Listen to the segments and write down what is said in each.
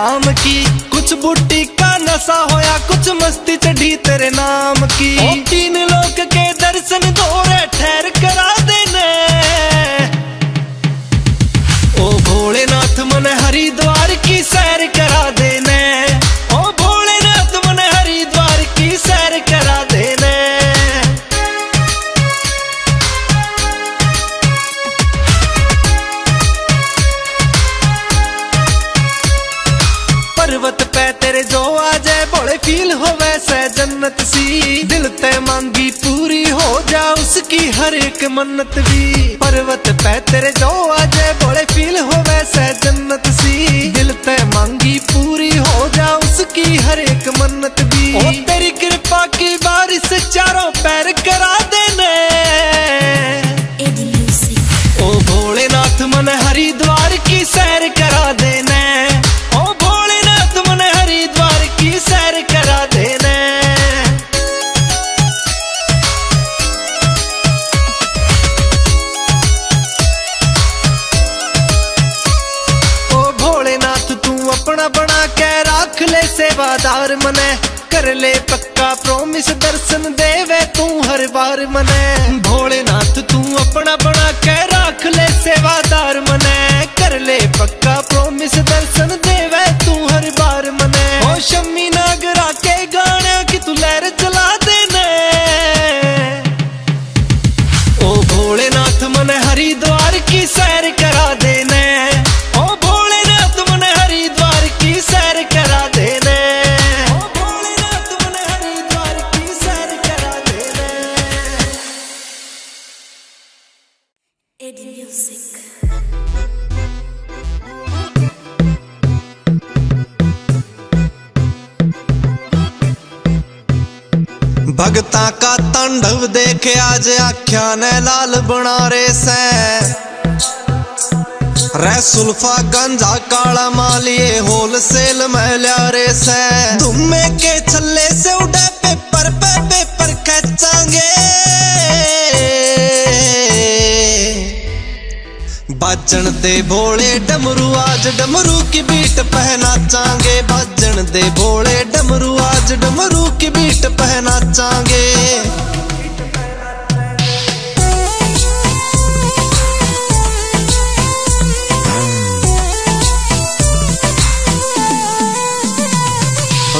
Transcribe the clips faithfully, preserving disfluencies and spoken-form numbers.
शाम की, कुछ बूटी का नशा होया कुछ मस्ती चढ़ी तेरे नाम की। ओ तीन लोक के दर्शन दोरे ठहर करा देने, ओ भोलेनाथ मन हरिद्वार की सैर करा देने। पर्वत पे तेरे जो आ जाए बड़े फील हो वैसे जन्नत सी, दिल ते मांगी पूरी हो जा उसकी हर एक मन्नत भी। पर्वत पे तेरे जो आ जाए बड़े फील हो वैसे जन्नत सी, दिल ते मांगी पूरी हो जा उसकी हर एक मन्नत भी। ओ तेरी कृपा की बारिश चारों पैर करा देने, ओ भोलेनाथ मन हरिद्वार की सैर करा देने। बना के राख ले सेवादार मने, कर ले पक्का प्रोमिस दर्शन देवे तू हर बार मने। भोलेनाथ तू अपना बना के राख ले सेवादार मने, कर ले पक्का प्रोमिस दर्शन देवे तू हर बार मने। ओ शम्मी नागरा के गाने की तू लहर चला देने, ओ भोलेनाथ मने हरिद्वार की सैर करा देने। भगता का तांडव देख आज आख्या ने लाल बनारे से, रे सुल्फा गंजा काला मालिए होलसेल में ल्यारे से। धुम्मे के छल्ले से उड़े पेपर पे पेपर खेचांगे, बाजन दे भोले डमरू आज डमरू की बीट पहना चांगे। बाजन दे भोले डमरू आज डमरू की बीट पहना चांगे।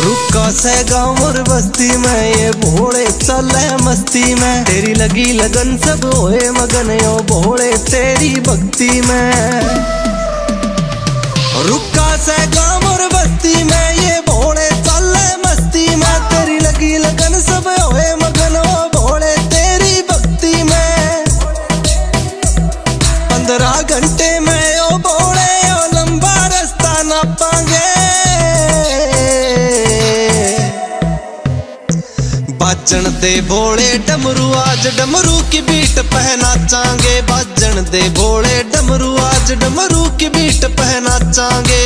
रुका से गाँव और बस्ती में ये भोले चले मस्ती में, तेरी लगी लगन सब होए मगन यो भोले तेरी भक्ति में। रुका से गाँव और बस्ती में ये भोले चले मस्ती में, तेरी लगी लगन सब होए मगन वो भोले तेरी भक्ति में। पंद्रह घंटे में ओ भोले ओ लंबा रास्ता ना पाएंगे। बाजन दे भोले डमरू आज डमरू की बीट पहना चांगे। बाजन दे भोले डमरू आज डमरू की बीट पहना चांगे।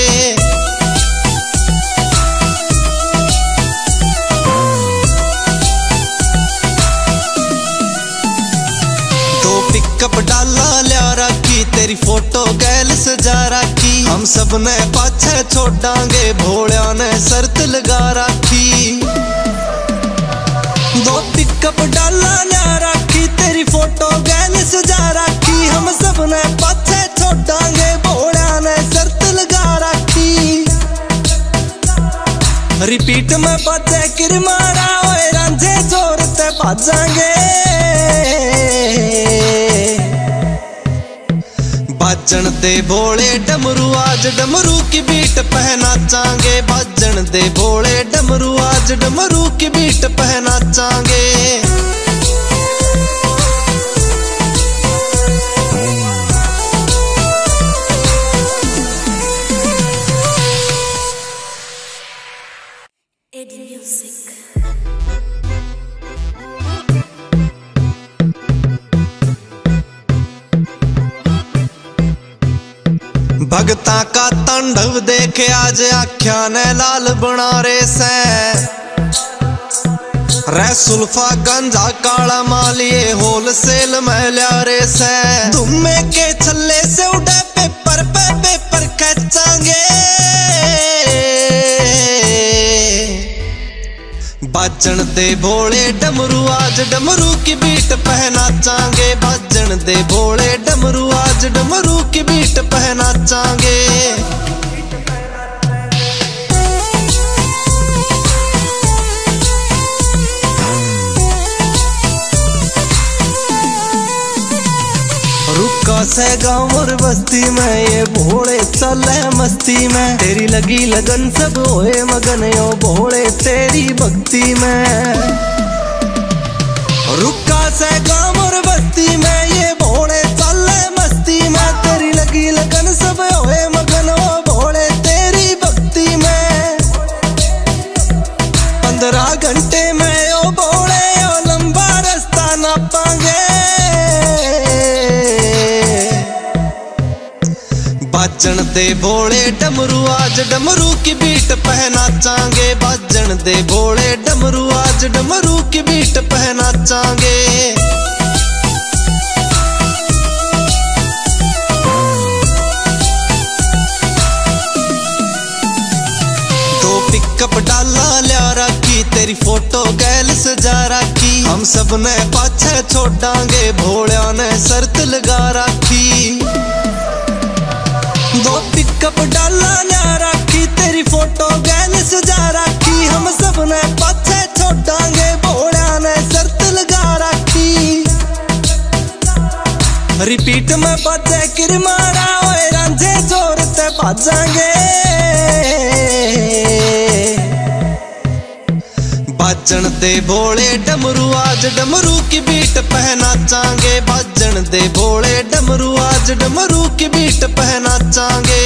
पिकअप डाला लिया रखी तेरी फोटो गैल सजा रखी, हम सब ने पाछे छोड़ांगे भोलिया ने शर्त लगा रखी। दो पिकअप डाला लिया रखी तेरी फोटो गैल सजा रखी, हम सब ने पाछे छोड़ांगे भोलिया ने शर्त लगा रखी। रिपीट में पाछे किर मारा ओए रांझे जोर ते भाजांगे। बाजन दे भोले डमरू आज डमरू की बीट पहना चांगे। बाजन दे भोले डमरू आज डमरू की बीट पहना चांगे। भगता का तांडव देख आज आख्या ने लाल बनारे से, रे सुल्फा गंजा काला मालिए होलसेल में ल्यारे से। धुम्मे के छल्ले से उड़े पेपर पे पेपर खेचांगे, बाजन दे भोले डमरू आज डमरू की बीट पहना चांगे। बाजन दे भोले डमरू आज डमरू की बीट पहना चांगे। रुका से गाँव और बस्ती में ये भोले चले मस्ती में, तेरी लगी लगन सब होए मगन यो भोले तेरी भक्ति में। रुका से गाँव और बस्ती में ये भोले चले मस्ती में, तेरी लगी लगन सब होए मगन यो भोले तेरी भक्ति में। पंद्रह घंटे में यो भोले यो लंबा रास्ता ना पाएंगे। बाजन दे भोले डमरू आज डमरू की बीट पहना चांगे। बाजन दे भोले डमरू आज डमरू की बीट पहना चांगे। दो पिकअप डाला लिया राखी, तेरी फोटो गैल सजा राखी। हम सबने पाछे छोड़ांगे भोलिया ने शर्त लगा राखी। दो पिकअप डाला ना राखी, तेरी फोटो गैल सजा राखी। हम सबने पाछे छोड़ांगे भोलिया ने शर्त लगा राखी। रिपीट में बाजे किर मारा ओए रांझे जोर ते बाजांगे। बाजन दे भोले डमरू आज डमरू की बीट पहना चांगे। बाजन दे भोले डमरू आज डमरू की बीट पहना चांगे।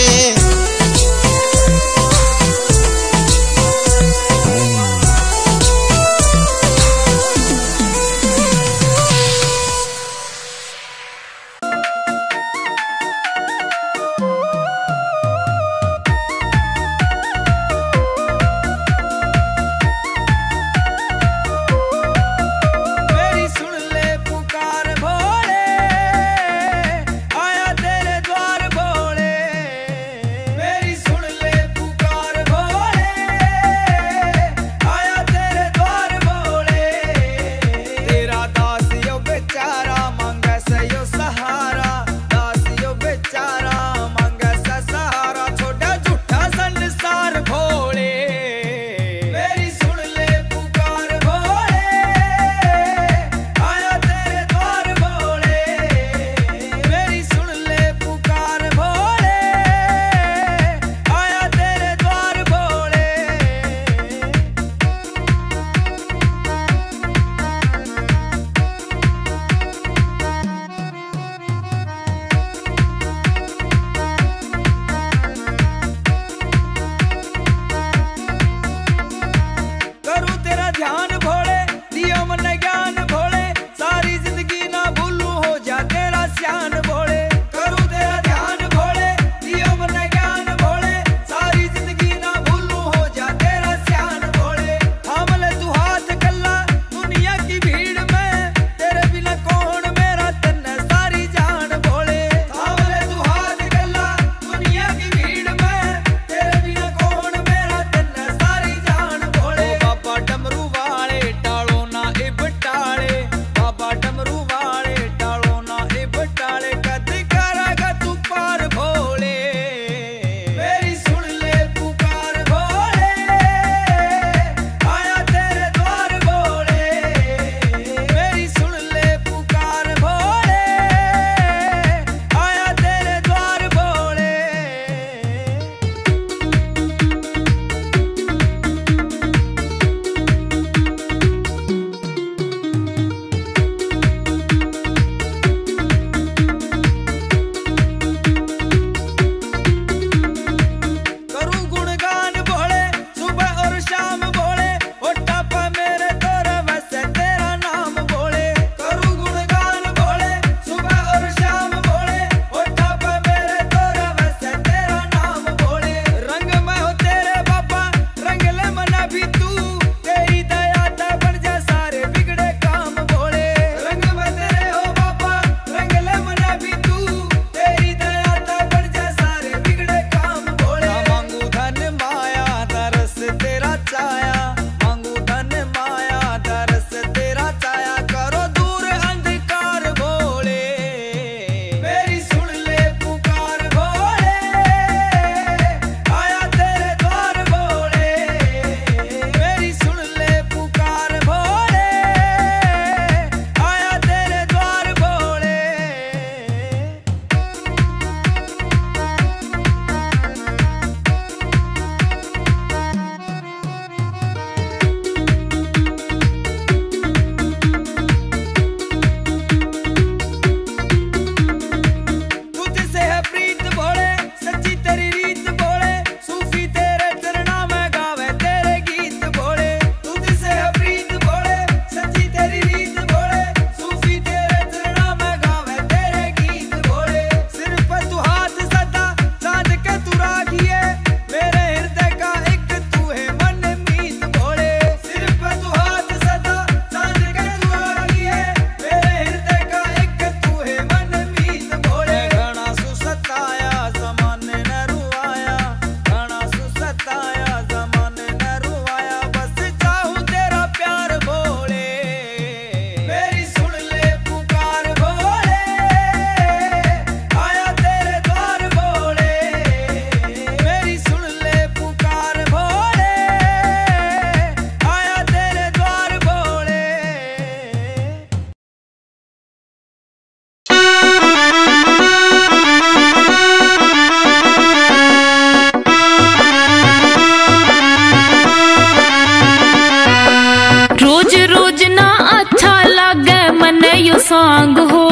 मनयो सांग हो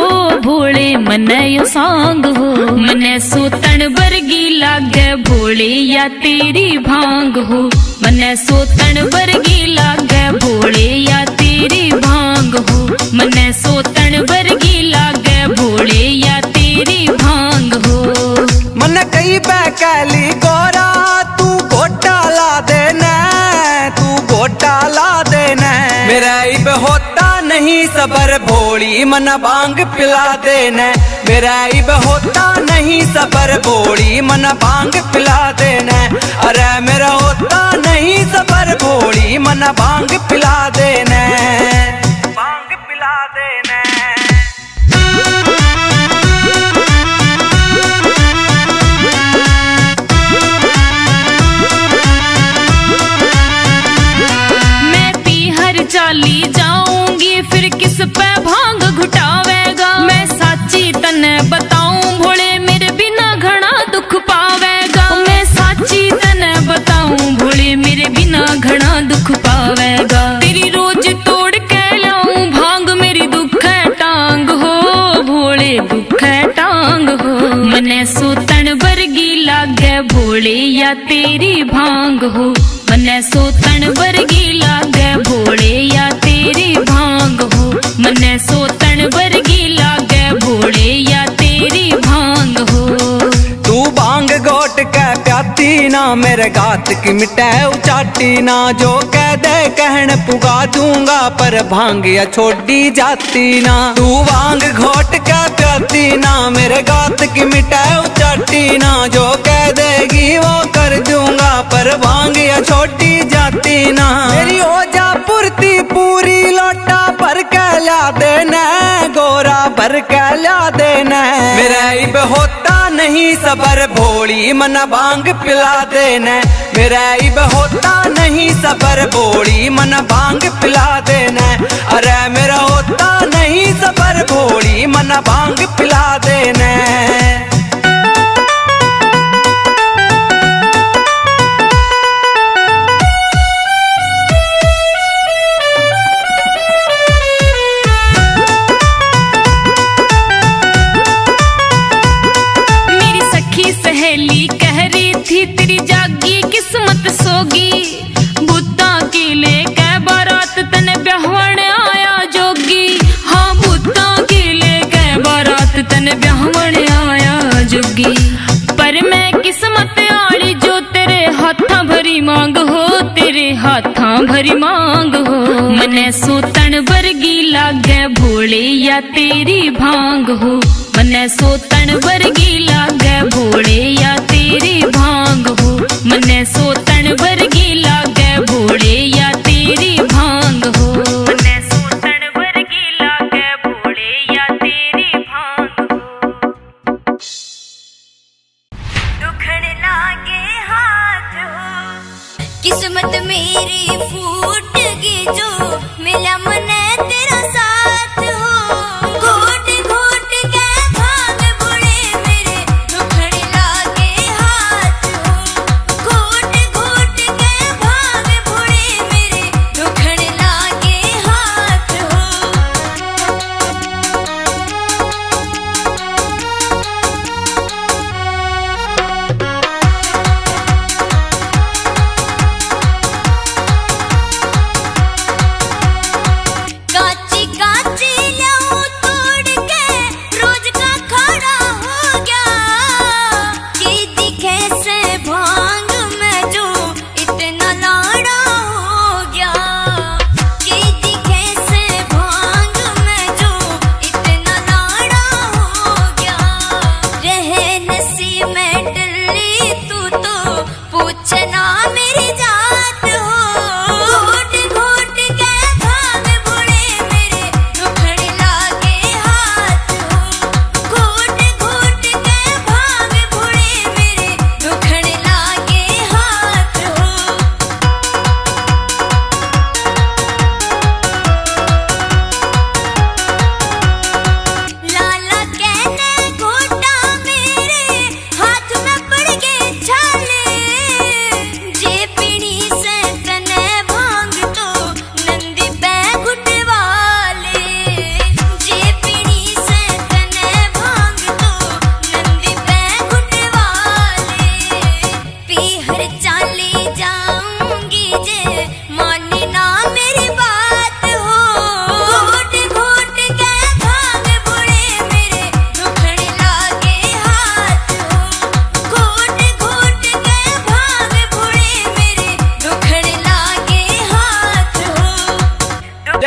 भोले मनयो सांग हो मने सोतन बरगी लागे भोले या तेरी भांग हो मने सोतन बरगी लागे भोले या तेरी भांग हो मने सोतन बरगी लागे भोले या तेरी भांग हो मन कई बैकाली गोरा तू गोटा ला देना तू गोटा ला देना मेरा इब होता नहीं सबर भोली मन भांग पिला देना मेरा इब होता नहीं सबर भोली मन भांग पिला देना अरे मेरा होता नहीं सबर भोली मन भांग पिला देना भांग पिला देना मैं पी हर चाली जाऊंगी फिर किस पे भांग घुटावेगा मैं साची तने बताऊं भोले मेरे बिना घना दुख पावेगा मैं साची तने बताऊं भोले मेरे बिना घना दुख पावेगा तेरी रोज तोड़ के लाऊं भांग मेरी दुख है टांग हो भोले दुख है टांग हो मने सोतन बरगी लागे भोले या तेरी भांग हो मने सोतन बरगी लागे भोले या तेरी भांग हो मने सोतन बरगी लागे भोले या तेरी भांग हो तू भांग गोट के प्याती ना मेरे गात की मिटाए उचाटी ना जो कह दे कहन पुगा दूंगा पर भांग या छोड़ी जाती ना तू भांग घोट के प्याती ना मेरे गात की मिटाए उचाटी ना जो कह देगी वो कर दूंगा पर भांग या छोड़ी जाती ना मेरी हो जा पूर्ति पूरी लोटा पर कहला देना गोरा पर कहला देना मेरा इब होता नहीं सबर भोली मन भांग पिला देना मेरा इब होता नहीं सबर भोली मन भांग पिला देना अरे मेरा होता नहीं सबर भोली मन भांग पिला देना तेरी जागी किस्मत सोगी बुद्धा की ले के बारात तने ब्याहवण आया जोगी हाँ बुद्धा की ले के बारात तने ब्याहवण आया जोगी पर मैं किस्मत आली जो तेरे हाथा भरी मांग हो तेरे हाथा भरी मांग हो मने सोतन बरगी लागे भोले या तेरी भांग हो मने सोतन बरगी लागे भोले या तेरी भांग हो मने सोतन बरगी लागे भोले या तेरी भांग हो मने सोतन बरगी लागे भोले या तेरी भांग हो दुखड़ लागे हाथ हो किस्मत मेरी फूट गई जो मिला मने तेरा साथ हो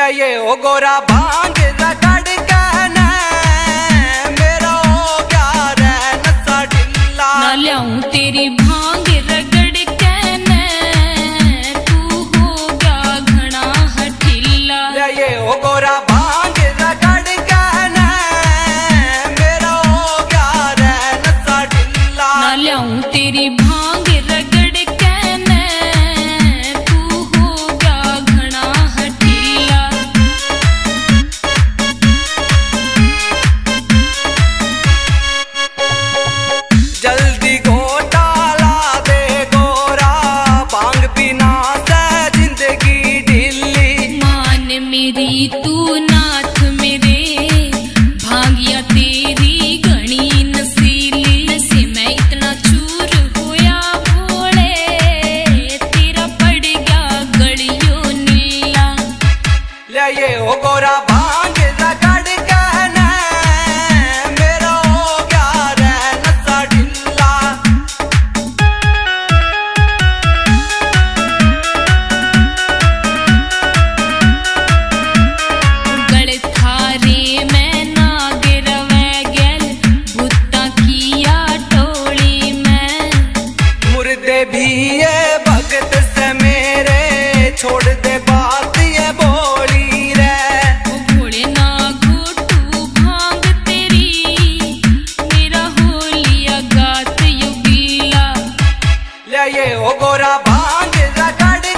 ये ओ गोरा भांग रगड़ के ने मेरा ओ प्यार है नसा ढिल्ला ना लाऊं तेरी भांग रगड़ के ने तू हो गया घना हठिल्ला। ये ओ गोरा भांग रगड़ के ने मेरा ओ प्यार है नसा ढिल्ला ना लाऊं तेरी भांग तू नाथ मेरे भांगिया तेरी घनी नसीली से मैं इतना चूर होया भोले तेरा पड़ गया गलियों नीला। ले ये ओ गोरा भांग रगड़ के ने मेरा ओ प्यार है नसा ढिल्ला। भी ये भगत से मेरे छोड़ दे बात ये बोली रे भोले ना घोटू भांग तेरी मेरा हो लिया गात युगीला। ले ये ओ गोरा भांग रगड़